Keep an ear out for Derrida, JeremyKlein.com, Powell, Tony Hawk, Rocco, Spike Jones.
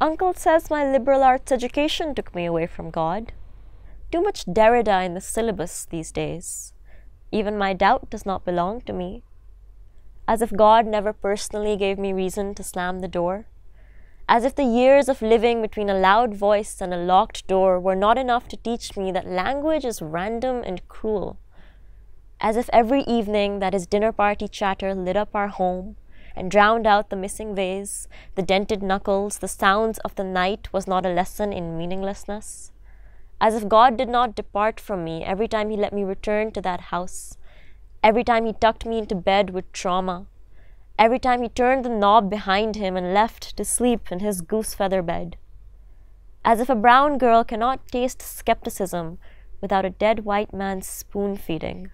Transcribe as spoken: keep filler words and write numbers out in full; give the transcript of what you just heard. Uncle says my liberal arts education took me away from God. Too much Derrida in the syllabus these days. Even my doubt does not belong to me. As if God never personally gave me reason to slam the door. As if the years of living between a loud voice and a locked door were not enough to teach me that language is random and cruel. As if every evening that his dinner party chatter lit up our home and drowned out the missing vase, the dented knuckles, the sounds of the night was not a lesson in meaninglessness. As if God did not depart from me every time he let me return to that house, every time he tucked me into bed with trauma, every time he turned the knob behind him and left to sleep in his goose feather bed. As if a brown girl cannot taste skepticism without a dead white man's spoon feeding.